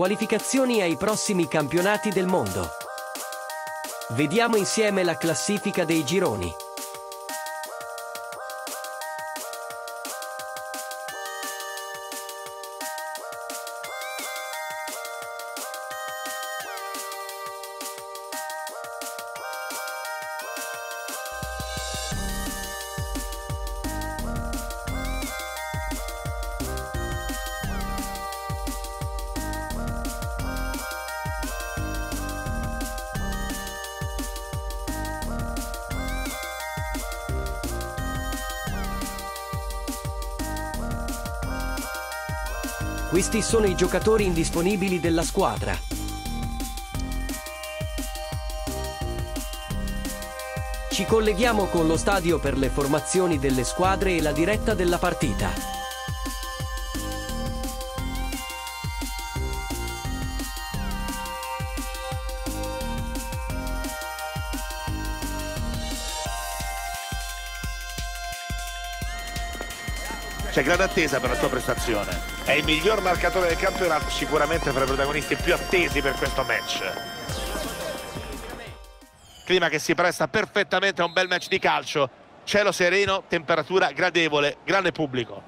Qualificazioni ai prossimi campionati del mondo. Vediamo insieme la classifica dei gironi. Questi sono i giocatori indisponibili della squadra. Ci colleghiamo con lo stadio per le formazioni delle squadre e la diretta della partita. C'è grande attesa per la sua prestazione. È il miglior marcatore del campionato, sicuramente fra i protagonisti più attesi per questo match. Clima che si presta perfettamente a un bel match di calcio. Cielo sereno, temperatura gradevole, grande pubblico.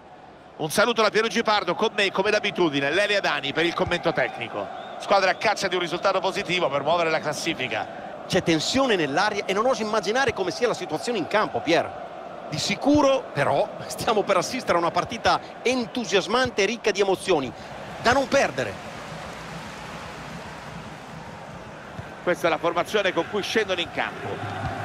Un saluto da Piero Gipardo, con me come d'abitudine Lelio Adani per il commento tecnico. Squadra a caccia di un risultato positivo per muovere la classifica. C'è tensione nell'aria e non oso immaginare come sia la situazione in campo, Pier. Di sicuro, però, stiamo per assistere a una partita entusiasmante e ricca di emozioni, da non perdere. Questa è la formazione con cui scendono in campo.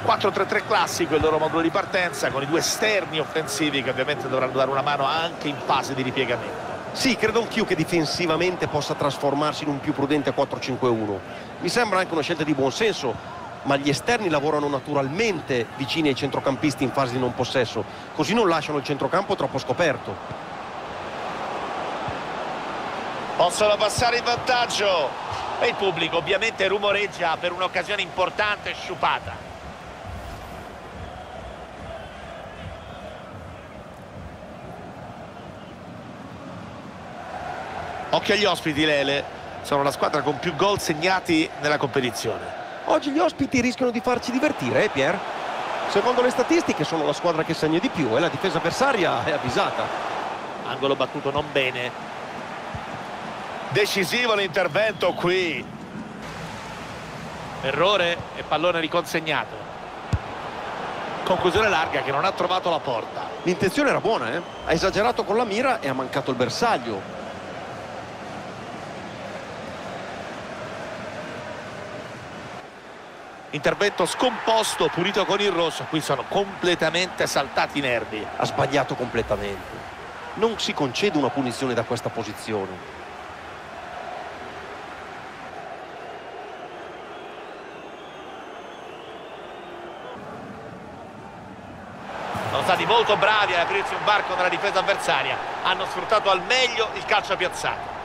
4-3-3 classico, il loro modulo di partenza, con i due esterni offensivi che ovviamente dovranno dare una mano anche in fase di ripiegamento. Sì, credo anch'io che difensivamente possa trasformarsi in un più prudente 4-5-1. Mi sembra anche una scelta di buon senso. Ma gli esterni lavorano naturalmente vicini ai centrocampisti in fase di non possesso, così non lasciano il centrocampo troppo scoperto. Possono passare in vantaggio e il pubblico ovviamente rumoreggia per un'occasione importante e sciupata. Occhio agli ospiti, Lele, sono la squadra con più gol segnati nella competizione. Oggi gli ospiti rischiano di farci divertire, Pier? Secondo le statistiche sono la squadra che segna di più e la difesa avversaria è avvisata. Angolo battuto non bene. Decisivo l'intervento qui. Errore e pallone riconsegnato. Conclusione larga che non ha trovato la porta. L'intenzione era buona, eh? Ha esagerato con la mira e ha mancato il bersaglio. Intervento scomposto, pulito con il rosso. Qui sono completamente saltati i nervi. Ha sbagliato completamente. Non si concede una punizione da questa posizione. Sono stati molto bravi ad aprirsi un varco nella difesa avversaria. Hanno sfruttato al meglio il calcio piazzato.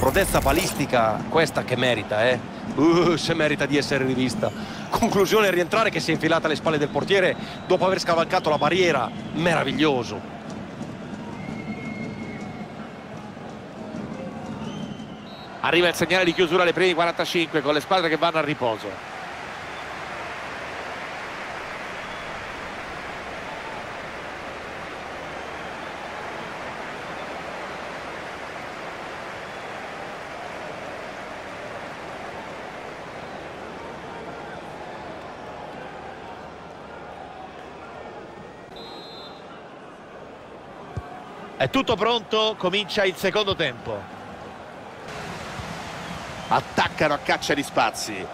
Prodezza balistica, questa che merita, eh? Se merita di essere rivista. Conclusione, rientrare che si è infilata alle spalle del portiere dopo aver scavalcato la barriera. Meraviglioso. Arriva il segnale di chiusura alle prime 45 con le squadre che vanno al riposo. È tutto pronto, comincia il secondo tempo. Attaccano a caccia di spazi.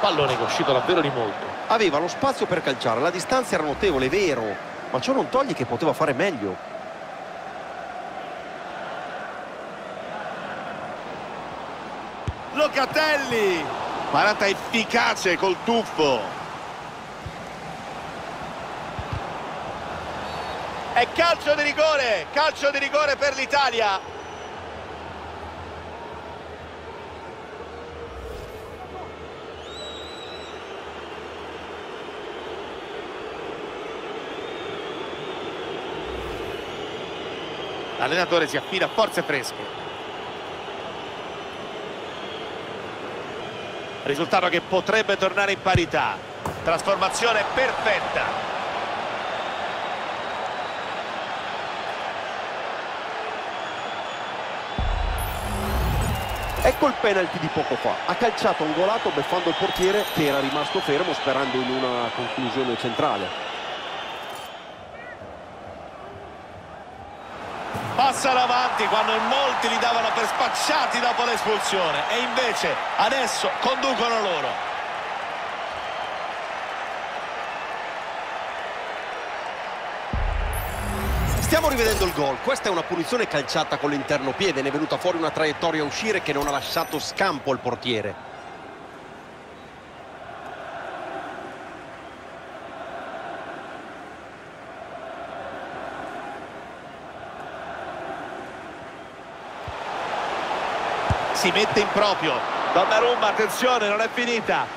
Pallone che è uscito davvero di molto. Aveva lo spazio per calciare, la distanza era notevole, è vero, ma ciò non toglie che poteva fare meglio. Locatelli! Parata efficace col tuffo. È calcio di rigore per l'Italia. L'allenatore si affida a forze fresche. Risultato che potrebbe tornare in parità. Trasformazione perfetta. Ecco il penalty di poco fa, ha calciato un golato beffando il portiere che era rimasto fermo sperando in una conclusione centrale. Passa davanti quando molti li davano per spacciati dopo l'espulsione e invece adesso conducono loro. Stiamo rivedendo il gol, questa è una punizione calciata con l'interno piede, ne è venuta fuori una traiettoria a uscire che non ha lasciato scampo al portiere. Si mette in proprio, Donnarumma, attenzione, non è finita.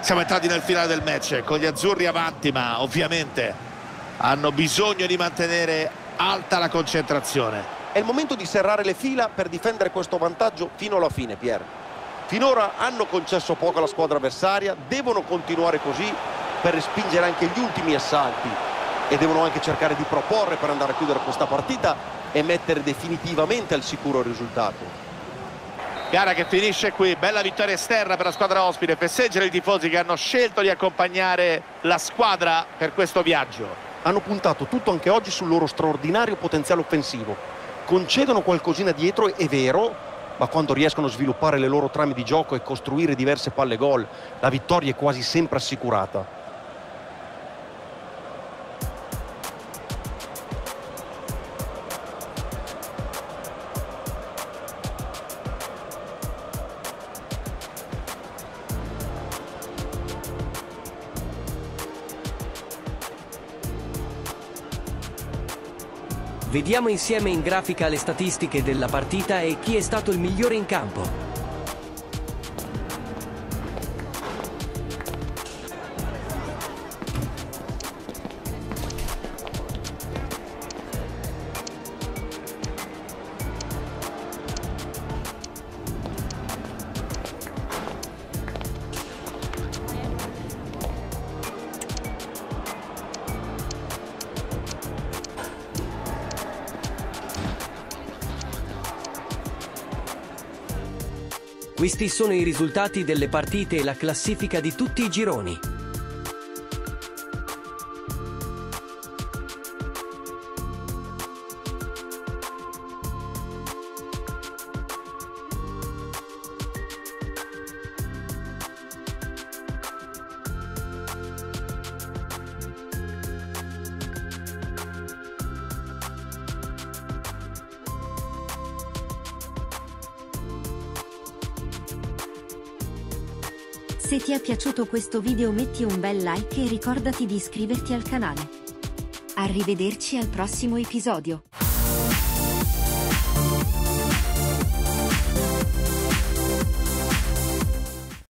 Siamo entrati nel finale del match con gli azzurri avanti, ma ovviamente hanno bisogno di mantenere alta la concentrazione. È il momento di serrare le fila per difendere questo vantaggio fino alla fine, Pier. Finora hanno concesso poco alla squadra avversaria, devono continuare così per respingere anche gli ultimi assalti e devono anche cercare di proporre per andare a chiudere questa partita e mettere definitivamente al sicuro il risultato. Gara che finisce qui, bella vittoria esterna per la squadra ospite, festeggiano i tifosi che hanno scelto di accompagnare la squadra per questo viaggio. Hanno puntato tutto anche oggi sul loro straordinario potenziale offensivo, concedono qualcosina dietro, è vero, ma quando riescono a sviluppare le loro trame di gioco e costruire diverse palle gol, la vittoria è quasi sempre assicurata. Vediamo insieme in grafica le statistiche della partita e chi è stato il migliore in campo. Questi sono i risultati delle partite e la classifica di tutti i gironi. Se ti è piaciuto questo video metti un bel like e ricordati di iscriverti al canale. Arrivederci al prossimo episodio.